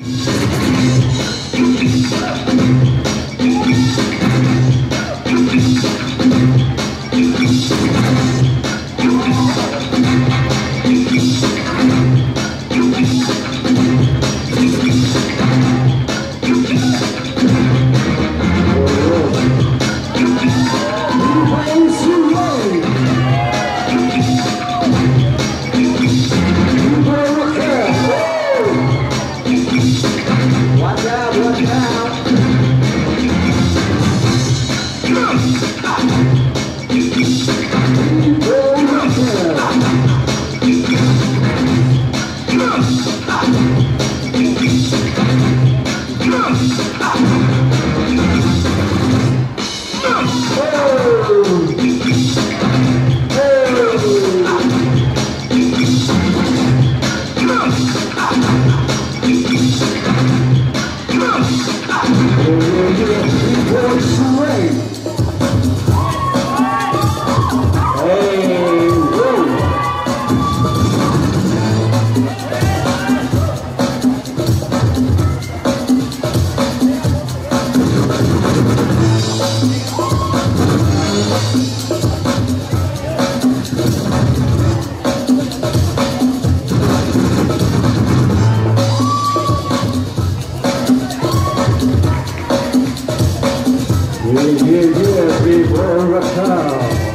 Yeah, yeah, yeah, people around.